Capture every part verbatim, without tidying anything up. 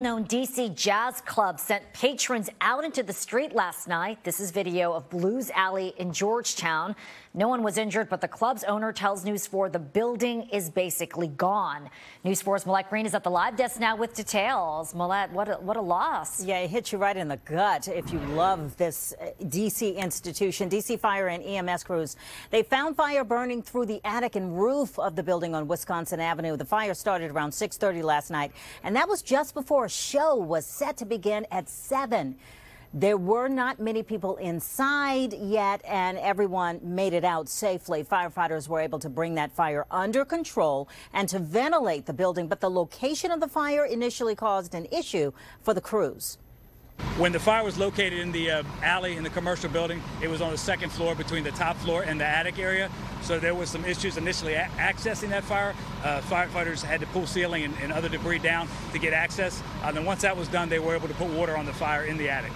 Known D C jazz club sent patrons out into the street last night. This is video of Blues Alley in Georgetown. No one was injured, but the club's owner tells News four the building is basically gone. News four's Millette Green is at the live desk now with details. Millette, what a, what a loss. Yeah, it hits you right in the gut if you love this D C institution. D C Fire and E M S crews, they found fire burning through the attic and roof of the building on Wisconsin Avenue. The fire started around six thirty last night, and that was just before the show was set to begin at seven. There were not many people inside yet, and everyone made it out safely. Firefighters were able to bring that fire under control and to ventilate the building, but the location of the fire initially caused an issue for the crews. When the fire was located in the uh, alley in the commercial building, it was on the second floor between the top floor and the attic area. So there was some issues initially a accessing that fire. Uh, firefighters had to pull ceiling and, and other debris down to get access. Uh, then once that was done, they were able to put water on the fire in the attic.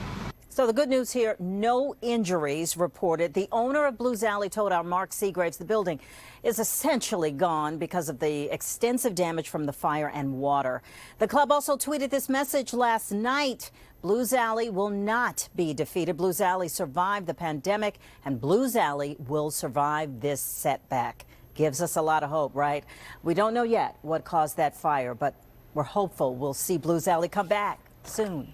So the good news here, no injuries reported. The owner of Blues Alley told our Mark Seagraves the building is essentially gone because of the extensive damage from the fire and water. The club also tweeted this message last night. Blues Alley will not be defeated. Blues Alley survived the pandemic, and Blues Alley will survive this setback. Gives us a lot of hope, right? We don't know yet what caused that fire, but we're hopeful we'll see Blues Alley come back soon.